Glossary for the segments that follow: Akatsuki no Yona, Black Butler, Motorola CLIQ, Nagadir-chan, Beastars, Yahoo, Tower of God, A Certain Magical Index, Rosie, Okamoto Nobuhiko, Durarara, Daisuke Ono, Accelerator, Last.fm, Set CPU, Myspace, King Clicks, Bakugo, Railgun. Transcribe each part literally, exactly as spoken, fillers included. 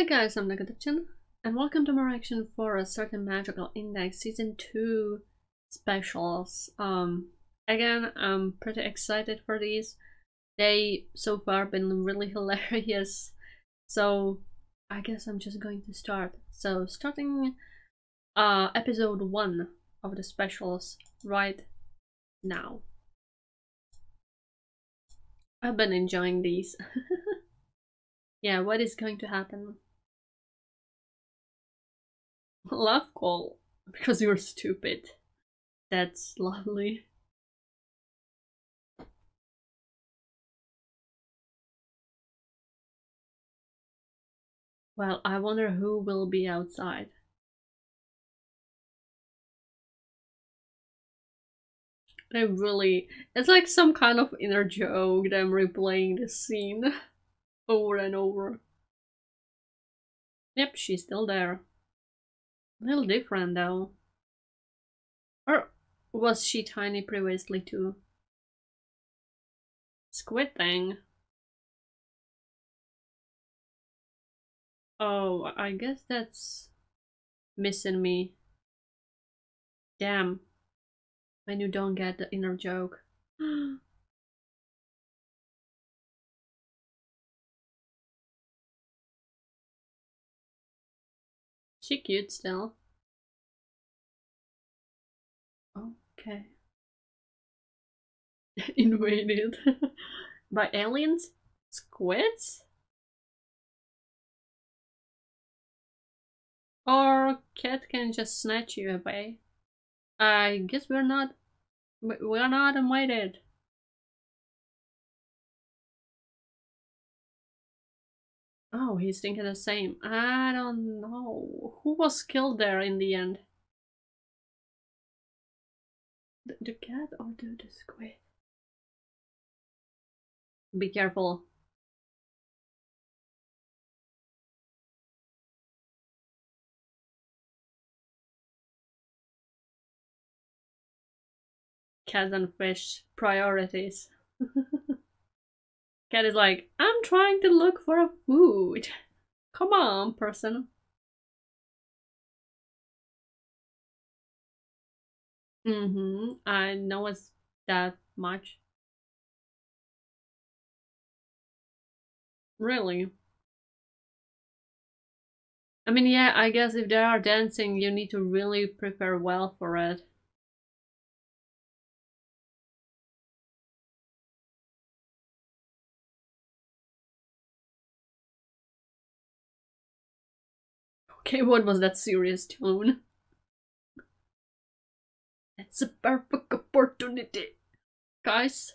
Hi guys, I'm Nagadir-chan and welcome to my reaction for A Certain Magical Index Season two specials. Um, again, I'm pretty excited for these. They so far been really hilarious, so I guess I'm just going to start. So starting uh, episode one of the specials right now. I've been enjoying these. Yeah, what is going to happen? Love call, because you're stupid. That's lovely. Well, I wonder who will be outside. I really... It's like some kind of inner joke that I'm replaying this scene over and over. Yep, she's still there. A little different though. Or was she tiny previously too? Squid thing. Oh, I guess that's missing me. Damn. When you don't get the inner joke. She cute still. Okay. Invaded by aliens? Squids? Or cat can just snatch you away. I guess we're not we're not invited. Oh, he's thinking the same. I don't know. Who was killed there in the end? The, the cat or the, the squid? Be careful. Cat and fish priorities. Cat is like, I'm trying to look for a food. Come on, person. Mm-hmm. I know it's that much. Really? I mean, yeah, I guess if they are dancing, you need to really prepare well for it. Okay, what was that serious tone? That's a perfect opportunity, guys.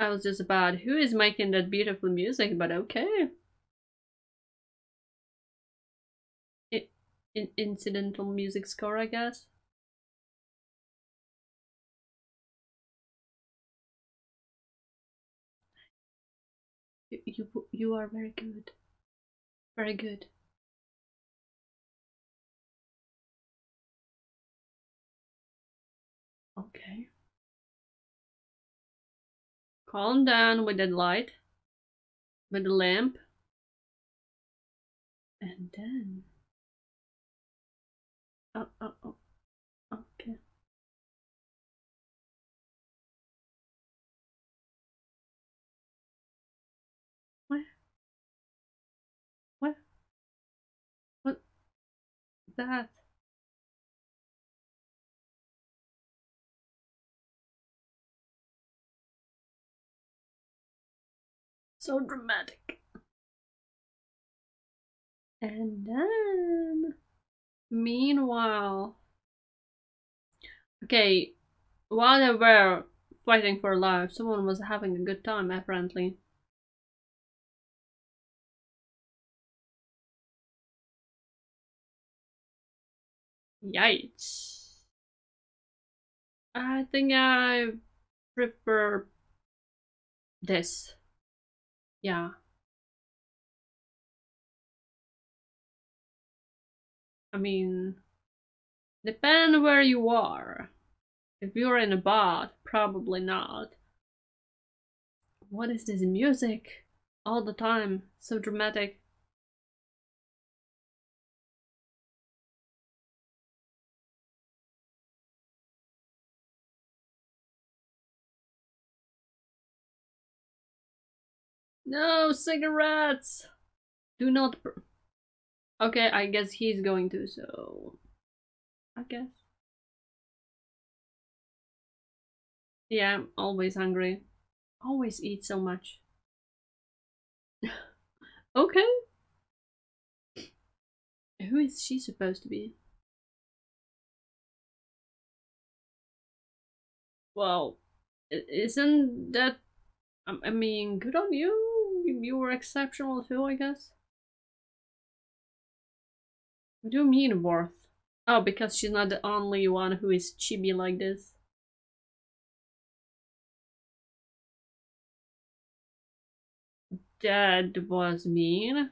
I was just about, who is making that beautiful music, but okay. It, in, incidental music score, I guess. You, you, you are very good. Very good. Okay. Calm down with that light, with the lamp, and then. Oh, oh, oh. Okay. That so dramatic, and then meanwhile, okay, while they were fighting for life, someone was having a good time apparently. Yikes. I think I prefer this. Yeah. I mean, depends where you are. If you're in a bar, probably not. What is this music? all the time. So dramatic. No cigarettes. Do not. Pr okay, I guess he's going to. So, I guess. Yeah, I'm always hungry. Always eat so much. Okay. Who is she supposed to be? Well, isn't that? I mean, good on you. You were exceptional too, I guess. What do you mean, Worth? Oh, because she's not the only one who is chibi like this. That was mean.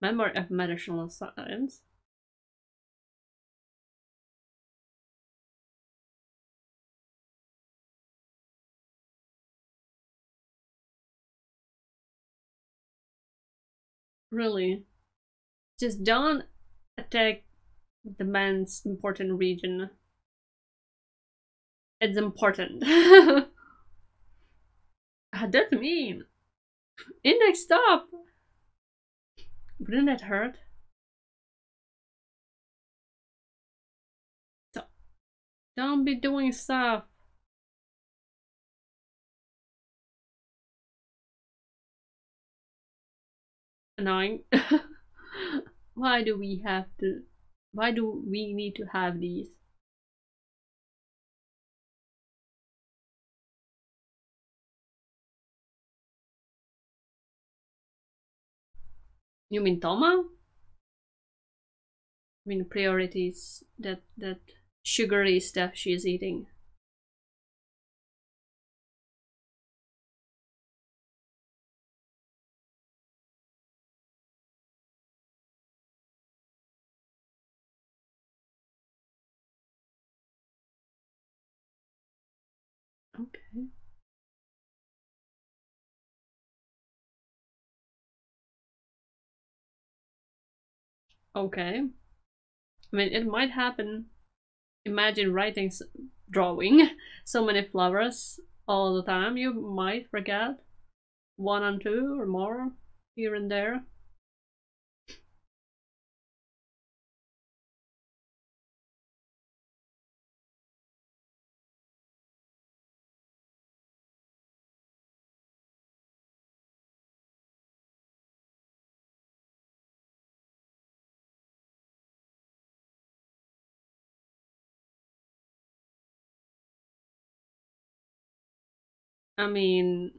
Member of Medical Science. Really, just don't attack the man's important region. It's important. That's mean. Index, stop. Wouldn't that hurt? Stop. Don't be doing stuff. Annoying. Why do we have to? Why do we need to have these? You mean Toma? I mean priorities, that that sugary stuff she is eating. Okay. Okay. I mean, it might happen. Imagine writing, drawing so many flowers all the time. You might forget one and two or more here and there. I mean,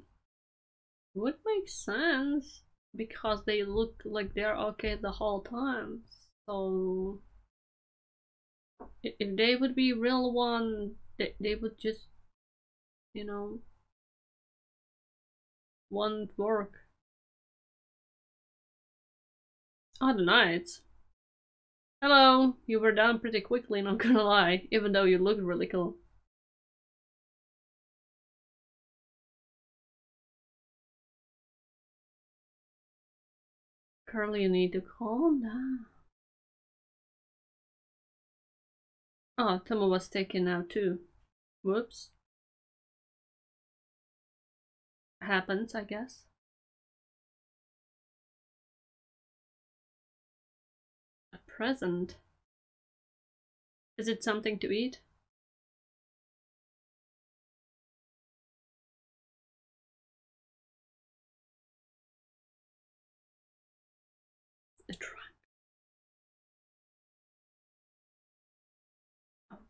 would make sense because they look like they're okay the whole time. So if they would be real one, they, they would just, you know, won't work. I don't know. It's hello. You were down pretty quickly, not gonna lie, even though you look really cool. Curly, you need to calm down. Oh, Toma was taken out too. Whoops. Happens, I guess. A present. Is it something to eat?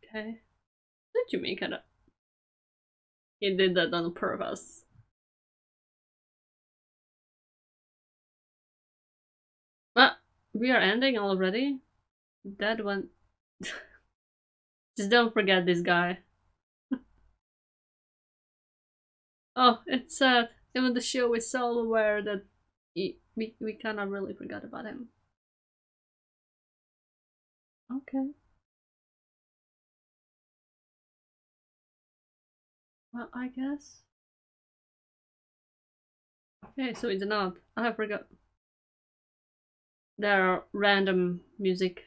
Okay. Did you make it up? He did that on purpose. But we are ending already. That one. Just don't forget this guy. Oh, it's sad. Even the show is so aware that he, we we kind of really forgot about him. Okay. Well, I guess. Okay, so it's an ad. I forgot. There are random music.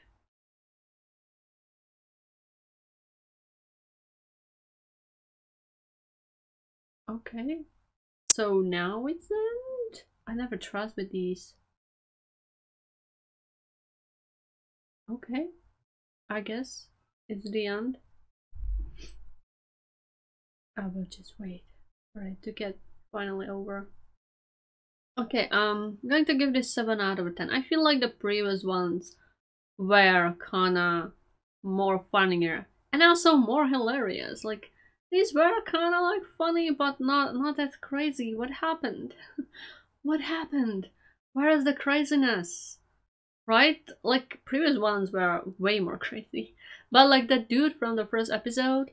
Okay. So now it's end? I never trust with these. Okay. I guess it's the end. I will just wait for it to get finally over. Okay, um, I'm going to give this seven out of ten. I feel like the previous ones were kinda more funnier and also more hilarious. Like, these were kinda like funny, but not, not that crazy. What happened? What happened? Where is the craziness? Right? Like, previous ones were way more crazy. But like that dude from the first episode,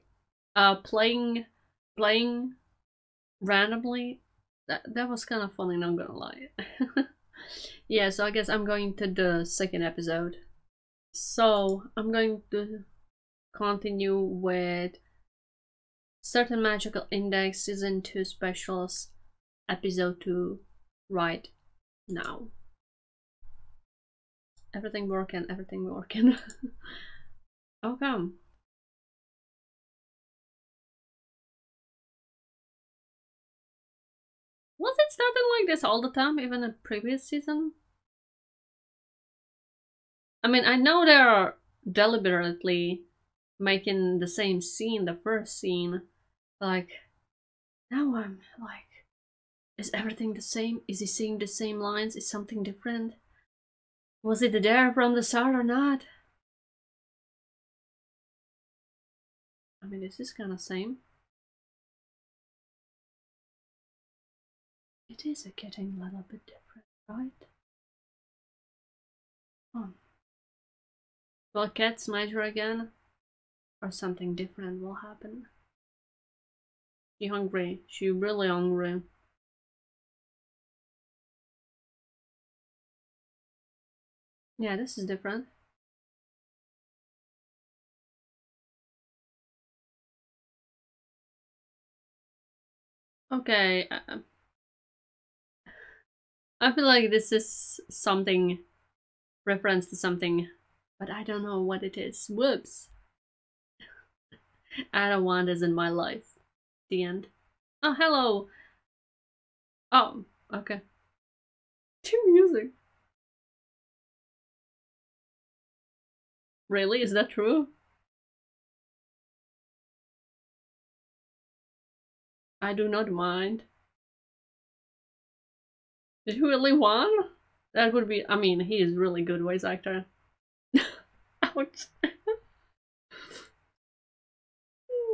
uh, playing, playing randomly. That, that was kind of funny, not gonna lie. Yeah, so I guess I'm going to the second episode. So I'm going to continue with Certain Magical Index Season two Specials Episode two right now. Everything working, everything working. Okay. Was it starting like this all the time, even in previous season? I mean, I know they are deliberately making the same scene, the first scene. Like, now I'm like, is everything the same? Is he seeing the same lines? Is something different? Was it there from the start or not? I mean, this is kind of same. It is getting a little bit different, right? Oh. Will cats measure again? Or something different will happen? She hungry. She really hungry. Yeah, this is different. Okay. Uh, I feel like this is something, reference to something, but I don't know what it is. Whoops. I don't want this in my life. The end. Oh, hello. Oh, okay. Two music. Really? Is that true? I do not mind. Did he really won? That would be, I mean, he is really good voice actor. Ouch.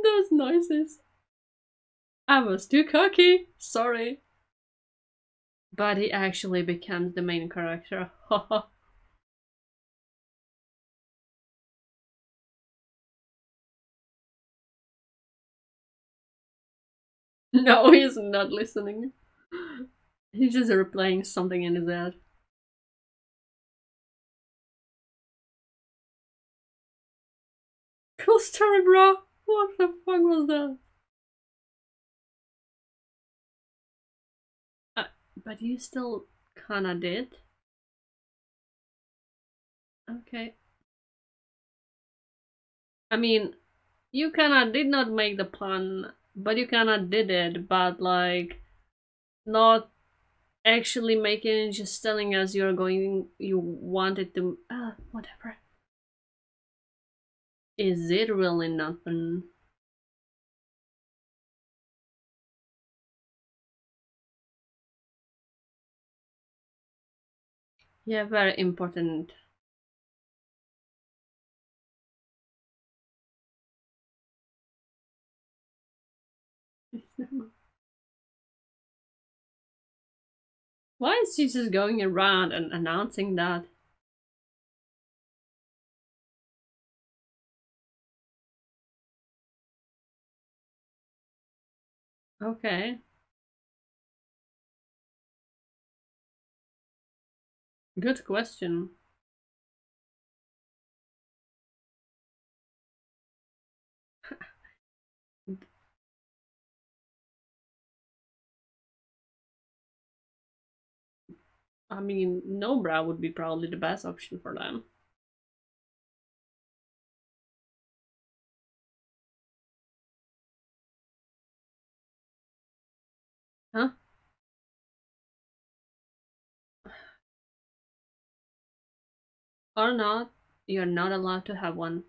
Those noises. I was too cocky. Sorry. But he actually becomes the main character. No, he's not listening. He's just replaying something in his head. Cool story, bro! What the fuck was that? Uh, but you still kinda did. Okay. I mean, you kinda did not make the pun, but you kinda did it, but like, not actually making, just telling us you're going, you wanted to, ah, whatever. Is it really nothing? Yeah, very important. Why is she just going around and announcing that? Okay. Good question. I mean, Nobra would be probably the best option for them. Huh? Or not, you're not allowed to have one.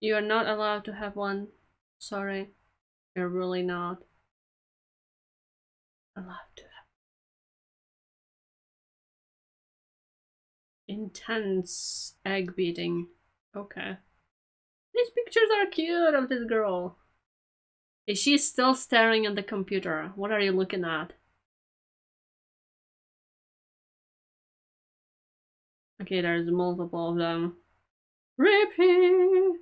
You're not allowed to have one. Sorry, you're really not allowed to have one. Intense egg beating. Okay. These pictures are cute of this girl. Is she still staring at the computer? What are you looking at? Okay, there's multiple of them. Rippy!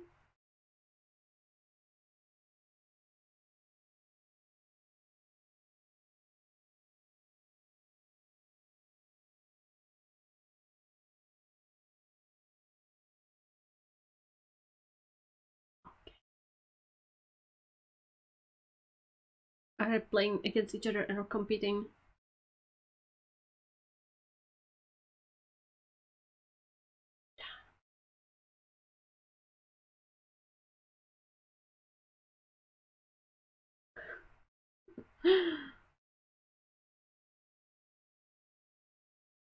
Are playing against each other and are competing?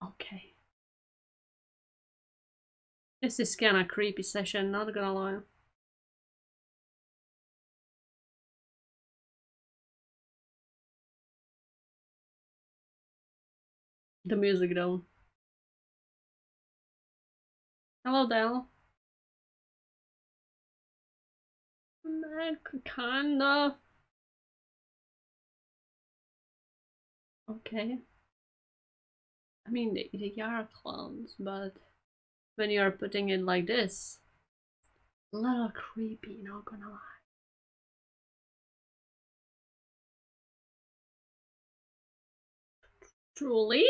Okay. This is kinda creepy session, not gonna lie. The music though. Hello, Dell. Kind of. Okay. I mean, they, they are clowns, but when you are putting it like this, a little creepy, not gonna lie. Truly?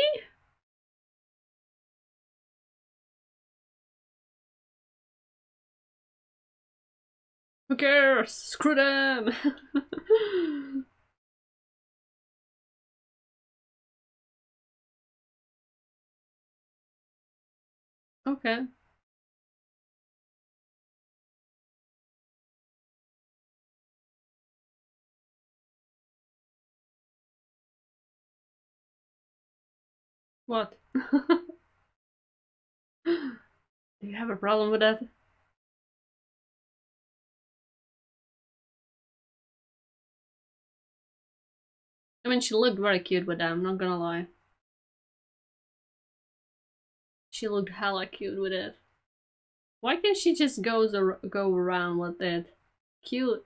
Who cares? Screw them! Okay. What? Do you have a problem with that? I mean, she looked very cute with that, I'm not gonna lie. She looked hella cute with it. Why can't she just goes ar go around with it? Cute.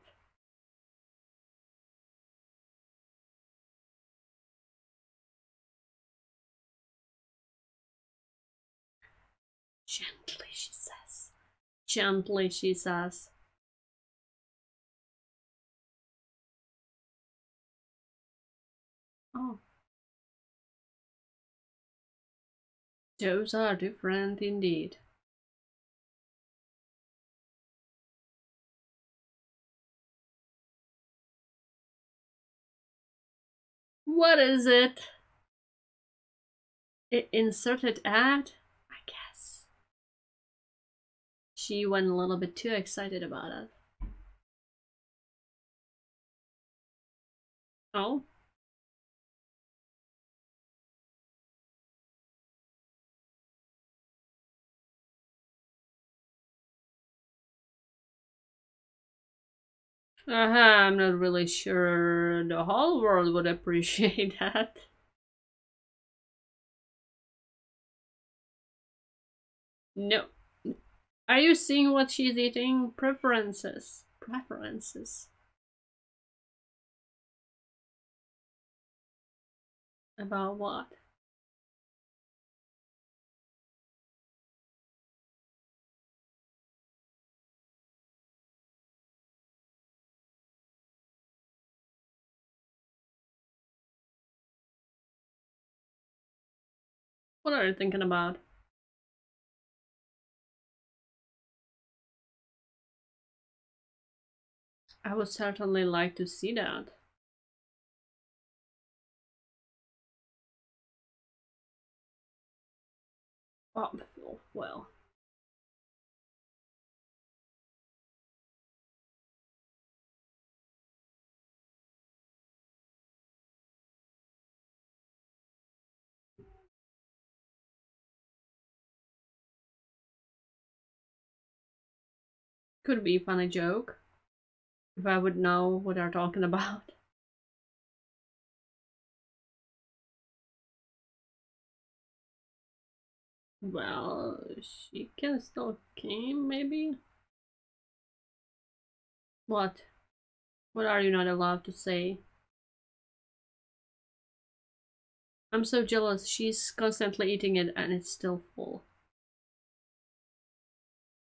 Gently, she says. Gently, she says. Oh. Those are different indeed. What is it? It inserted ad? She went a little bit too excited about it. Oh. Uh-huh, I'm not really sure the whole world would appreciate that. No. Are you seeing what she's eating? Preferences. Preferences. About what? What are you thinking about? I would certainly like to see that. Artful, well. Could be a funny joke, if I would know what they're talking about. Well, she can still game, maybe? What? What are you not allowed to say? I'm so jealous, she's constantly eating it and it's still full.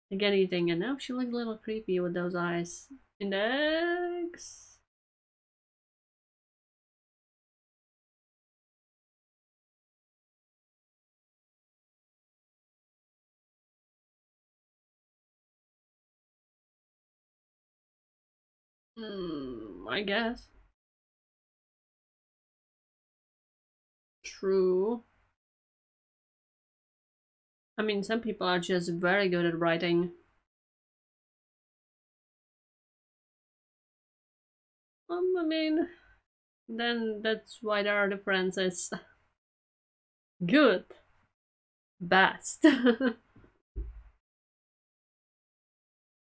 Again eating, and now she looks a little creepy with those eyes. Index. Hmm, I guess. True. I mean, some people are just very good at writing. Um, I mean, then that's why there are differences. Good. Best.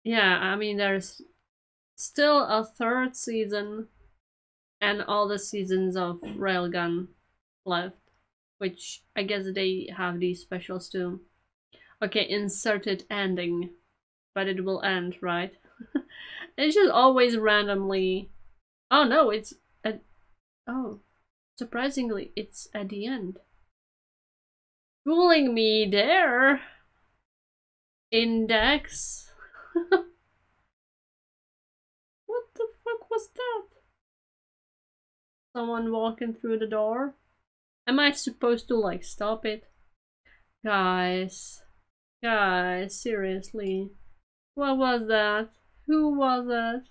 Yeah, I mean, there's still a third season and all the seasons of Railgun left, which I guess they have these specials too. Okay, inserted ending, but it will end, right? It's just always randomly. Oh no, it's at. Oh, surprisingly, it's at the end. Fooling me there. Index. What the fuck was that? Someone walking through the door. Am I supposed to like stop it, guys? Guys, seriously, what was that? Who was it?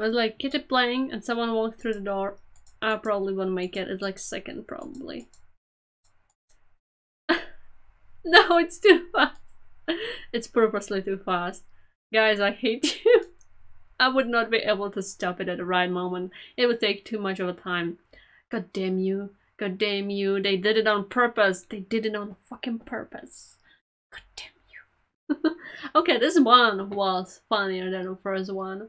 I was like, get it playing, and someone walked through the door. I probably won't make it. It's like second, probably. No, it's too fast. It's purposely too fast. Guys, I hate you. I would not be able to stop it at the right moment. It would take too much of a time. God damn you. God damn you. They did it on purpose. They did it on fucking purpose. God damn you. Okay, this one was funnier than the first one.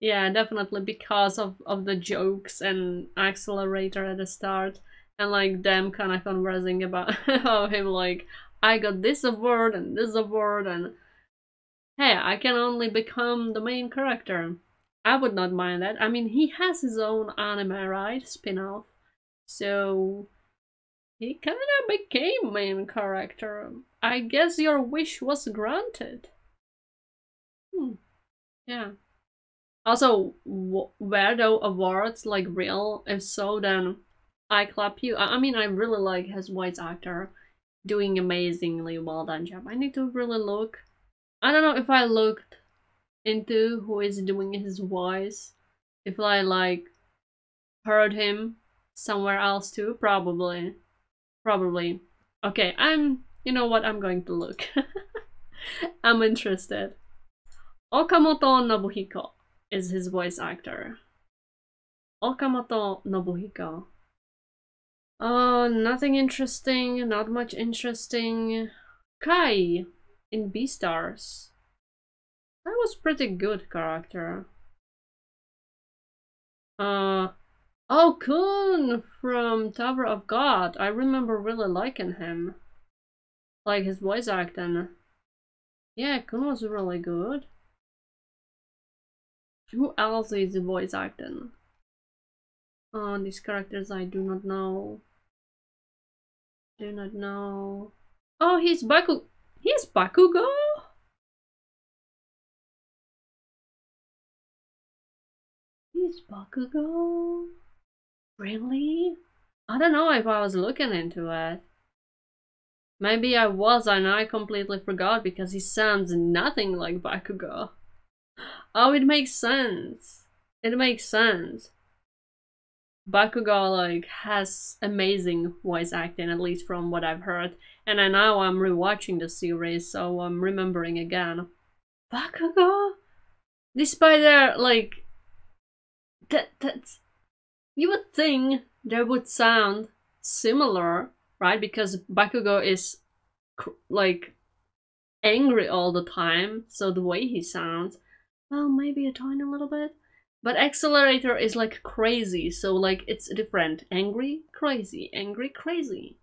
Yeah, definitely because of, of the jokes and Accelerator at the start. And like them kind of conversing about how him like, I got this award and this award and hey, I can only become the main character. I would not mind that. I mean, he has his own anime, right? Spin-off. So he kind of became main character. I guess your wish was granted. Hmm. Yeah. Also, w were though awards like real? If so, then I clap you. I, I mean, I really like his voice actor, doing amazingly well done job. I need to really look. I don't know if I looked into who is doing his voice. If I like heard him somewhere else too, probably, probably. Okay, I'm. You know what? I'm going to look. I'm interested. Okamoto Nobuhiko is his voice actor. Okamoto Nobuhiko. Oh, nothing interesting, not much interesting. Kai in Beastars. That was pretty good character. Uh Oh Kun from Tower of God. I remember really liking him. Like his voice acting. Yeah, Kun was really good. Who else is the voice acting? Oh, these characters I do not know. Do not know. Oh, he's Baku. He's Bakugo. He's Bakugo. Really? I don't know if I was looking into it. Maybe I was, and I completely forgot because he sounds nothing like Bakugo. Oh, it makes sense. It makes sense. Bakugo like has amazing voice acting, at least from what I've heard. And I now I'm rewatching the series, so I'm remembering again. Bakugo, despite their like that that's you would think they would sound similar, right? Because Bakugo is cr like angry all the time, so the way he sounds, well, maybe a tiny little bit. But Accelerator is like crazy, so like it's different. Angry, crazy, angry, crazy.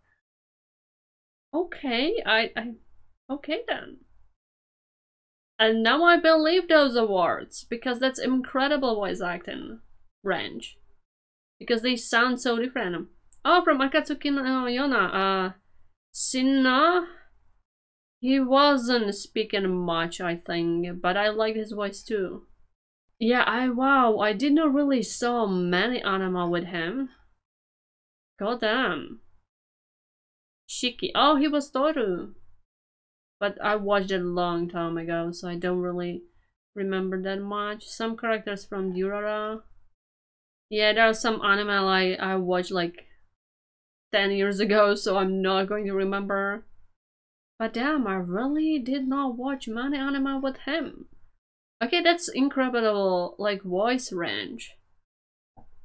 Okay, I, I okay then. And now I believe those awards, because that's incredible voice acting range. Because they sound so different. Oh, from Akatsuki no Yona, uh Sinna. He wasn't speaking much, I think, but I like his voice too. Yeah, I wow, I did not really saw many anime with him. Goddamn. Shiki. Oh, he was Toru. But I watched it a long time ago, so I don't really remember that much. Some characters from Durarara. Yeah, there are some anime I, I watched like ten years ago, so I'm not going to remember. But damn, I really did not watch many anime with him. Okay, that's incredible, like, voice range.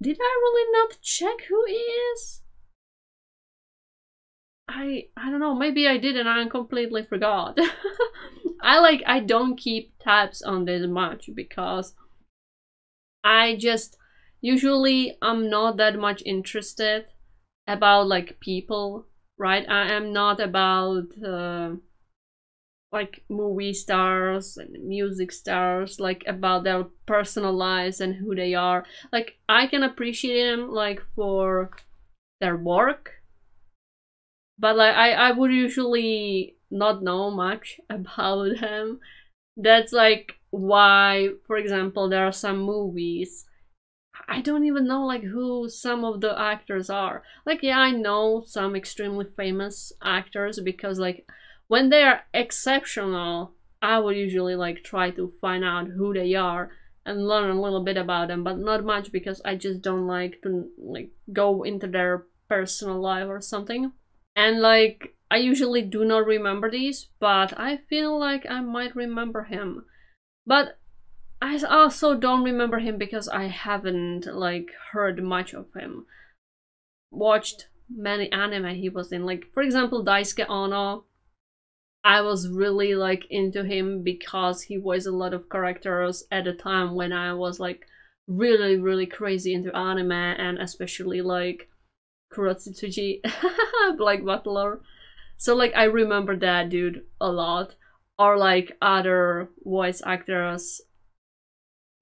Did I really not check who he is? I I don't know, maybe I did and I completely forgot. I like, I don't keep tabs on this much because I just, usually I'm not that much interested about, like, people, right? I am not about... Uh, like movie stars and music stars, like about their personal lives and who they are. Like I can appreciate them like for their work, but like I, I would usually not know much about them. That's like why, for example, there are some movies I don't even know like who some of the actors are. Like yeah, I know some extremely famous actors because like when they are exceptional, I would usually like try to find out who they are and learn a little bit about them, but not much because I just don't like to like go into their personal life or something. And like I usually do not remember these, but I feel like I might remember him. But I also don't remember him because I haven't like heard much of him. Watched many anime he was in, like for example Daisuke Ono. I was really like into him because he voiced a lot of characters at a time when I was like really really crazy into anime, and especially like Kurotsutsuji, Black Butler. So like I remember that dude a lot, or like other voice actors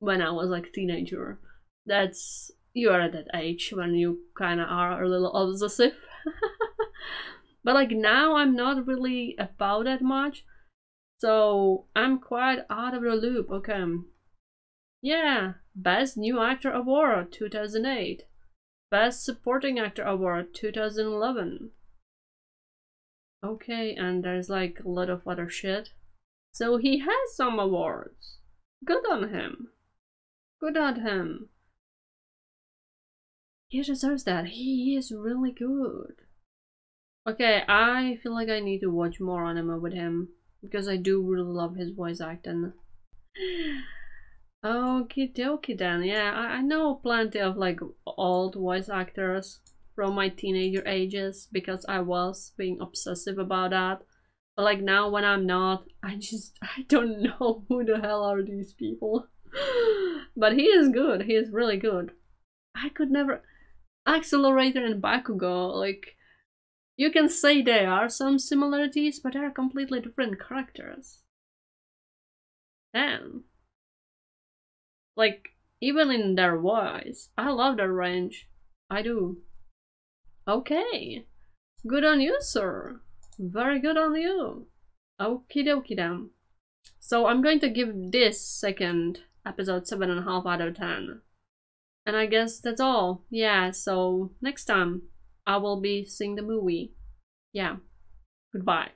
when I was like teenager. That's, you are at that age when you kind of are a little obsessive. But like now I'm not really about that much, so I'm quite out of the loop. Okay, yeah, Best New Actor Award two thousand eight, Best Supporting Actor Award two thousand eleven. Okay, and there's like a lot of other shit. So he has some awards. Good on him. Good on him. He deserves that. He is really good. Okay, I feel like I need to watch more anime with him because I do really love his voice acting. Okie dokie then. Yeah, I, I know plenty of like old voice actors from my teenager ages because I was being obsessive about that. But like now when I'm not, I just I don't know who the hell are these people. But he is good. He is really good. I could never... Accelerator and Bakugo, like... You can say there are some similarities, but they are completely different characters. Damn. Like, even in their voice, I love their range. I do. Okay. Good on you, sir. Very good on you. Okie dokie then. So I'm going to give this second episode seven point five out of ten. And I guess that's all. Yeah, so next time I will be seeing the movie. Yeah. Goodbye.